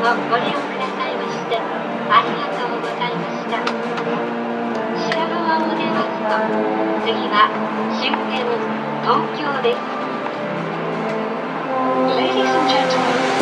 をご利用くださいましてありがとうございました。品川を出ますと次は終点東京です。 Ladies and gentlemen,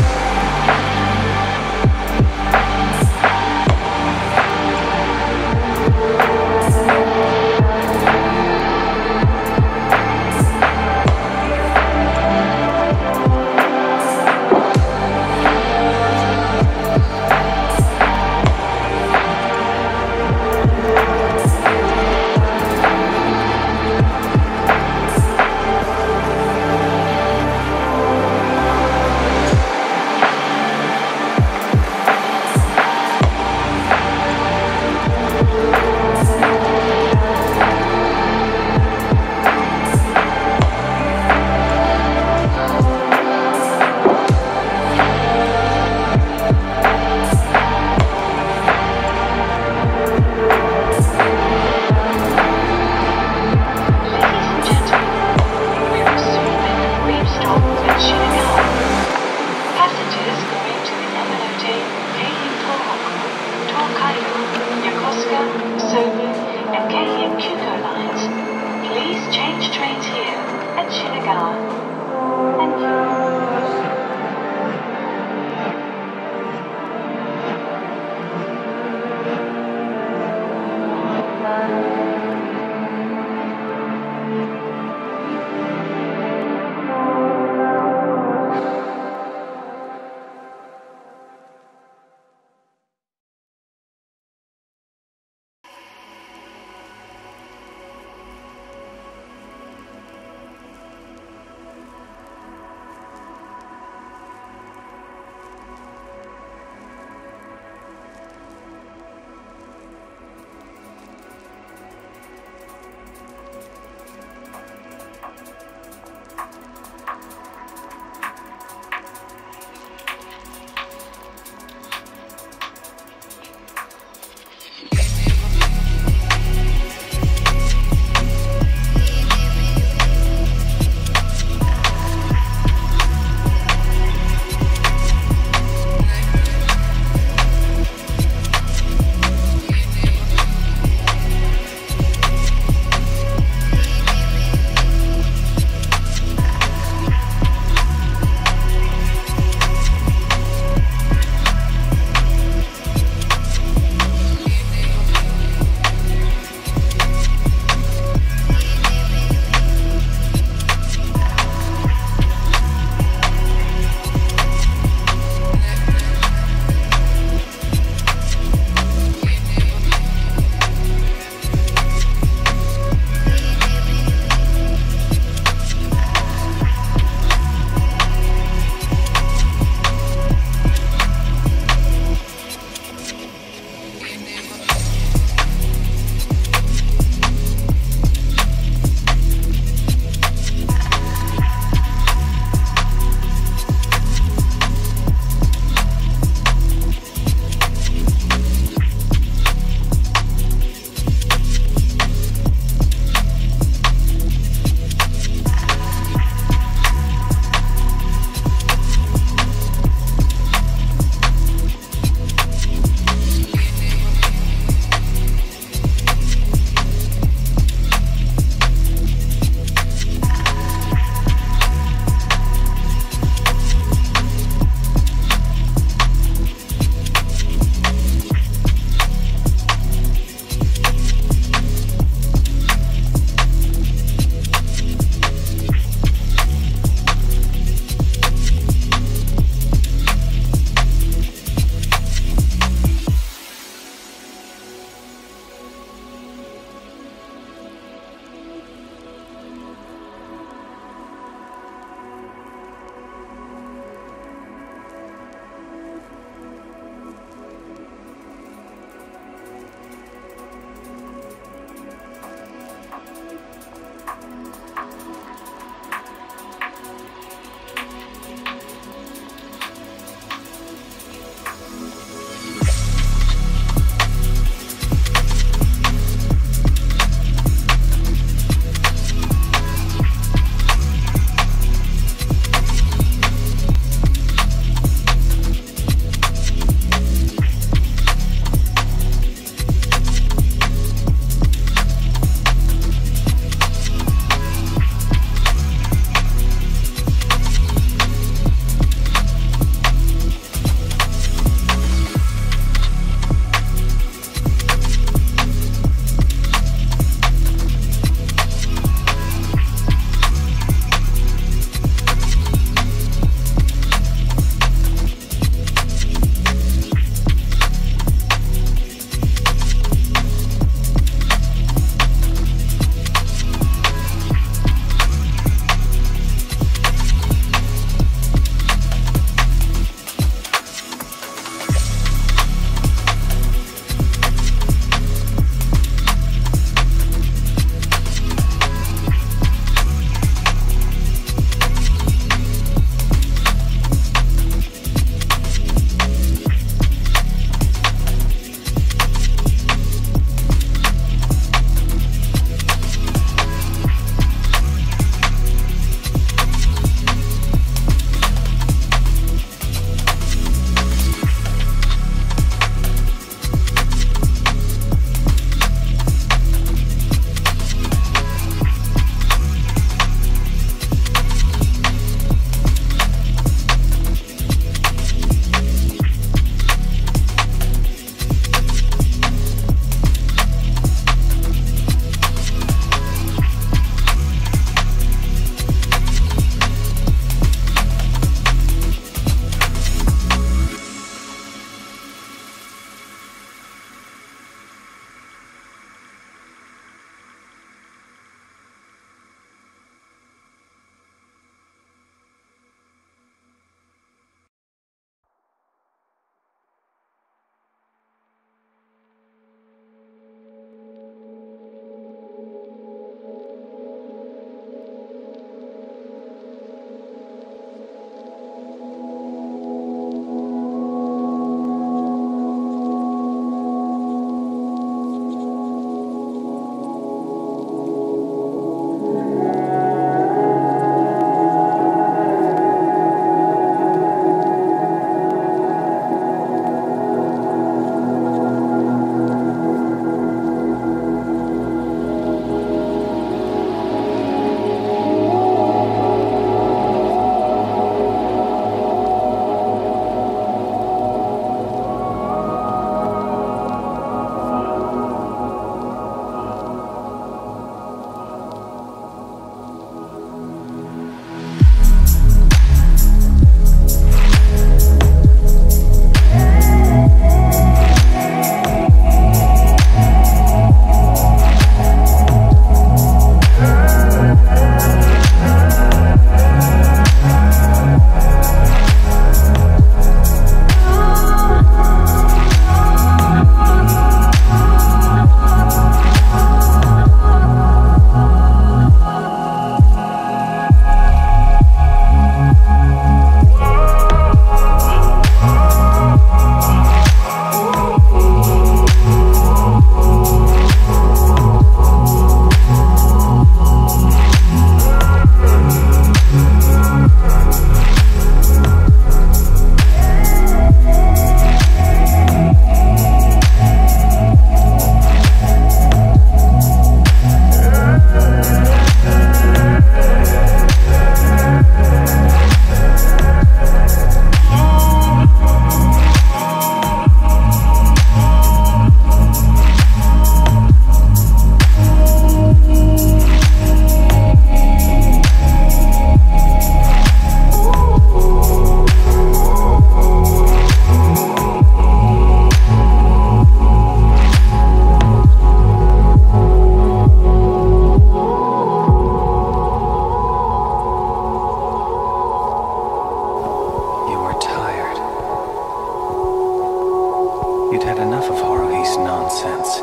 You'd had enough of Haruhi's nonsense.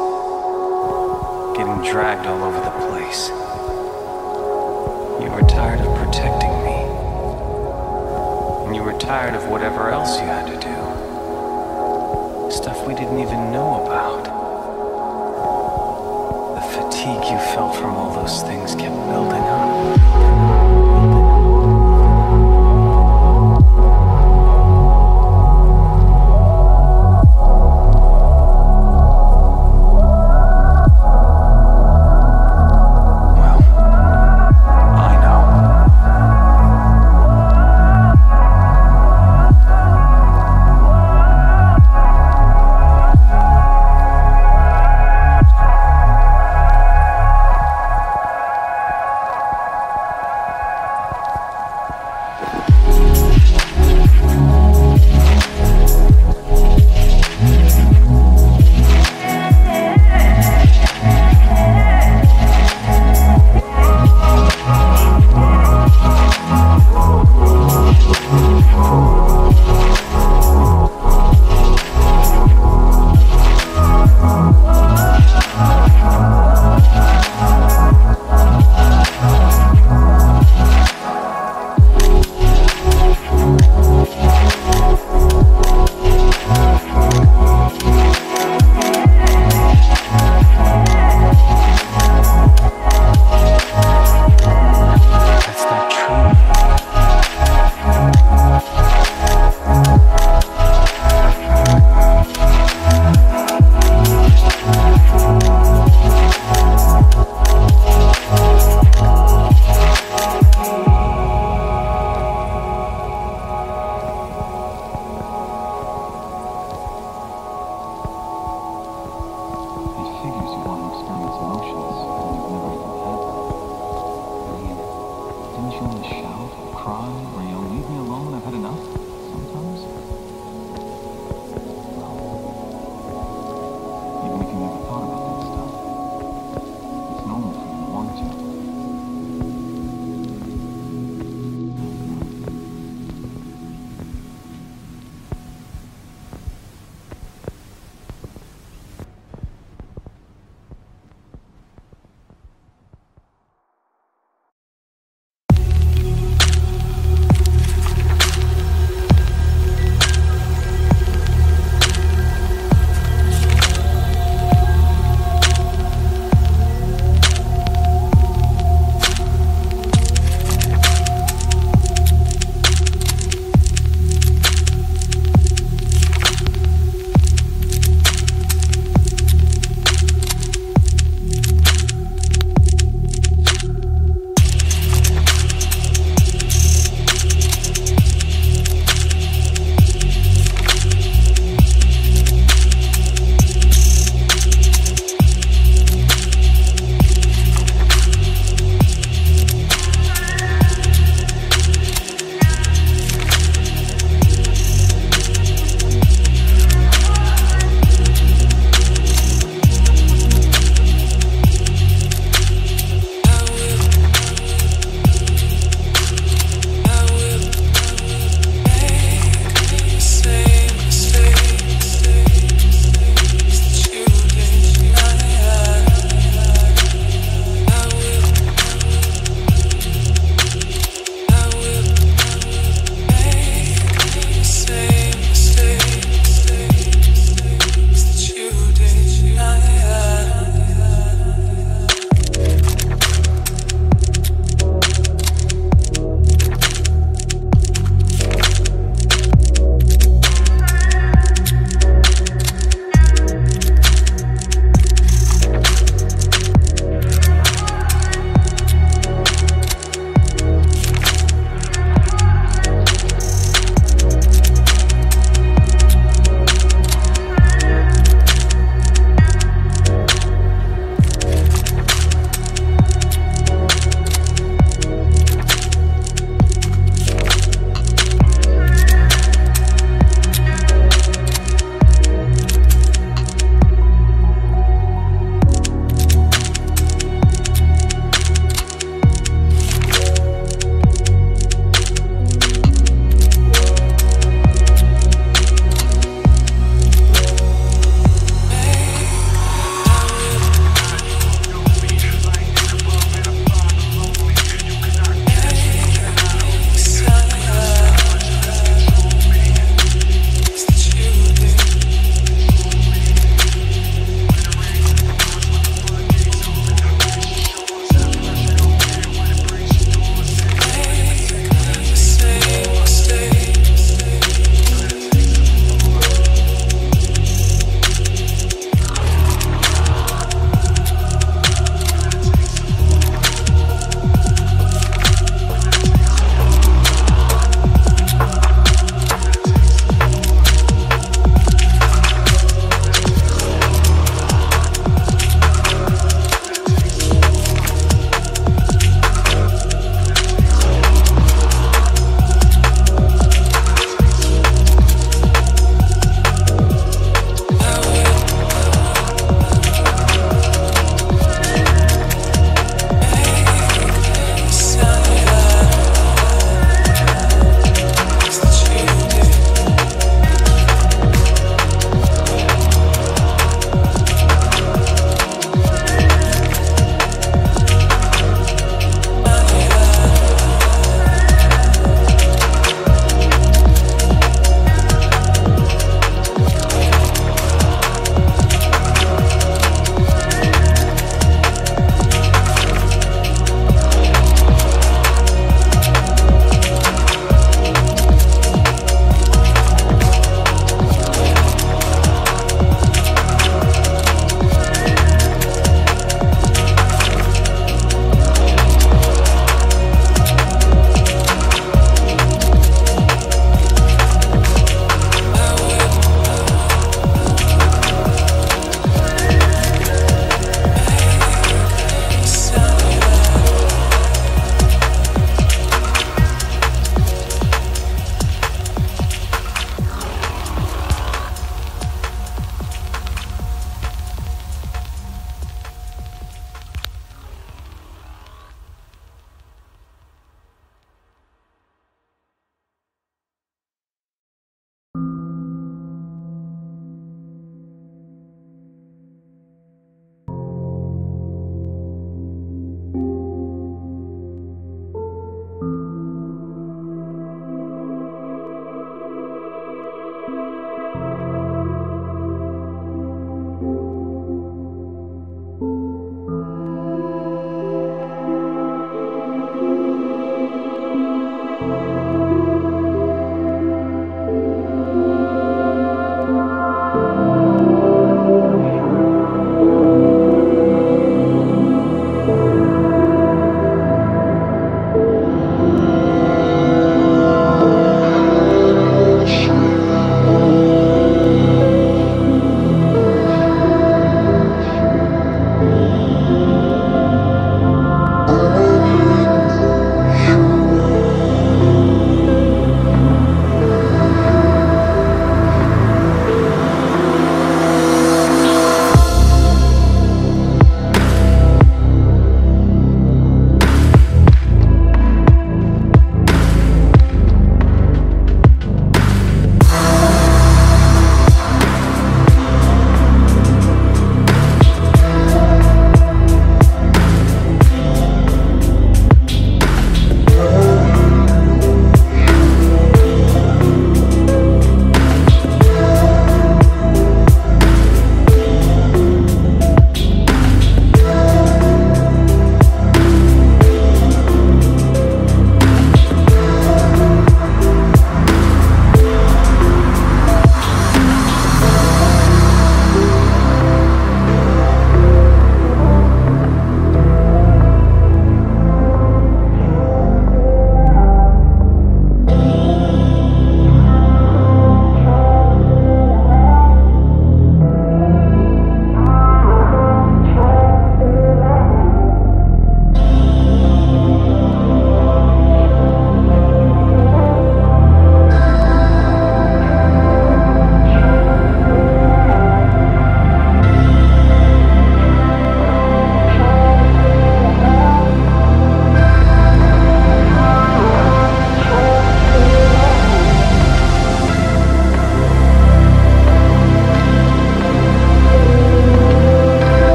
Getting dragged all over the place. You were tired of protecting me. And you were tired of whatever else you had to do. Stuff we didn't even know about. The fatigue you felt from all those things kept building up.